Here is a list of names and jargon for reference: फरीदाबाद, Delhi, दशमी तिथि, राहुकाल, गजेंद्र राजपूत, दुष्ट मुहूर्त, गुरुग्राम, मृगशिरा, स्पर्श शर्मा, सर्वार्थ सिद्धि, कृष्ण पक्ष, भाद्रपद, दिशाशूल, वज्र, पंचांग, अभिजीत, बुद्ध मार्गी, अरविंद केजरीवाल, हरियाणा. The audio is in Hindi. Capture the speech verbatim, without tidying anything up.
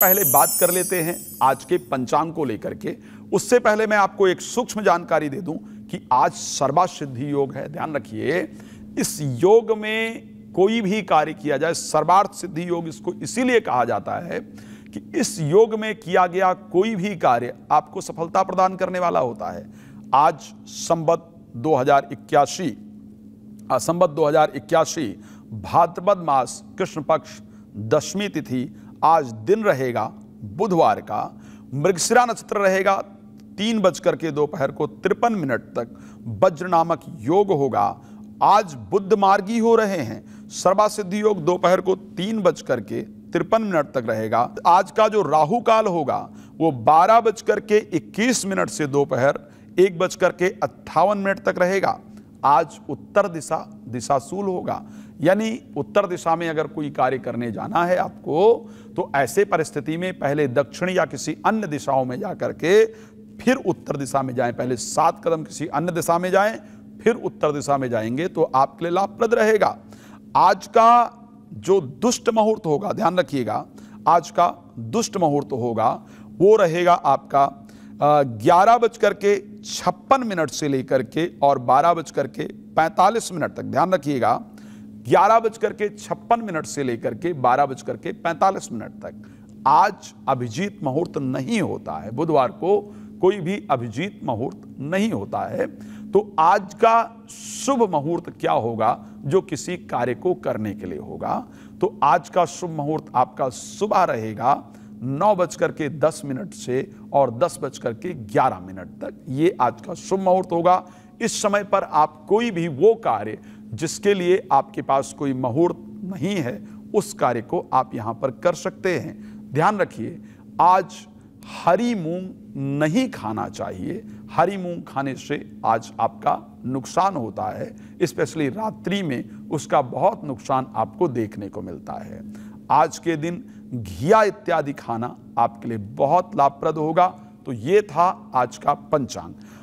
पहले बात कर लेते हैं आज के पंचांग को लेकर के। उससे पहले मैं आपको एक सूक्ष्म जानकारी दे दूं कि आज सर्वार्थ सिद्धि योग है। ध्यान रखिए, इस योग में कोई भी कार्य किया जाए, सर्वार्थ सिद्धि योग इसको इसीलिए कहा जाता है कि इस योग में किया गया कोई भी कार्य आपको सफलता प्रदान करने वाला होता है। आज संवत दो हजार इक्यासी संवत दो हजार इक्यासी भाद्रपद मास कृष्ण पक्ष दशमी तिथि आज दिन रहेगा बुधवार का। मृगशिरा नक्षत्र रहेगा तीन बजकर के दोपहर को तिरपन मिनट तक। वज्र नामक योग होगा। आज बुध मार्गी हो रहे हैं। सर्वार्थ सिद्धि योग दोपहर को तीन बजकर के तिरपन मिनट तक रहेगा। आज का जो राहुकाल होगा वो बारह बजकर के इक्कीस मिनट से दोपहर एक बजकर के अट्ठावन मिनट तक रहेगा। आज उत्तर दिशा दिशाशूल होगा, यानी उत्तर दिशा में अगर कोई कार्य करने जाना है आपको तो ऐसे परिस्थिति में पहले दक्षिण या किसी अन्य दिशाओं में जाकर के फिर उत्तर दिशा में जाएं। पहले सात कदम किसी अन्य दिशा में जाएं, फिर उत्तर दिशा में जाएंगे तो आपके लिए लाभप्रद रहेगा। आज का जो दुष्ट मुहूर्त होगा, ध्यान रखिएगा, आज का दुष्ट मुहूर्त होगा वो रहेगा आपका ग्यारह बजकर के छप्पन मिनट से लेकर के और बारह बजकर के पैंतालीस मिनट तक। ध्यान रखिएगा, ग्यारह बजकर के छप्पन मिनट से लेकर के बारह बजकर के पैंतालीस मिनट तक। आज अभिजीत मुहूर्त नहीं होता है, बुधवार को कोई भी अभिजीत मुहूर्त नहीं होता है। तो आज का शुभ मुहूर्त क्या होगा जो किसी कार्य को करने के लिए होगा, तो आज का शुभ मुहूर्त आपका सुबह रहेगा नौ बजकर के दस मिनट से और दस बजकर के ग्यारह मिनट तक। ये आज का शुभ मुहूर्त होगा। इस समय पर आप कोई भी वो कार्य जिसके लिए आपके पास कोई मुहूर्त नहीं है उस कार्य को आप यहाँ पर कर सकते हैं। ध्यान रखिए, आज हरी मूंग नहीं खाना चाहिए। हरी मूंग खाने से आज आपका नुकसान होता है, स्पेशली रात्रि में उसका बहुत नुकसान आपको देखने को मिलता है। आज के दिन घिया इत्यादि खाना आपके लिए बहुत लाभप्रद होगा। तो ये था आज का पंचांग।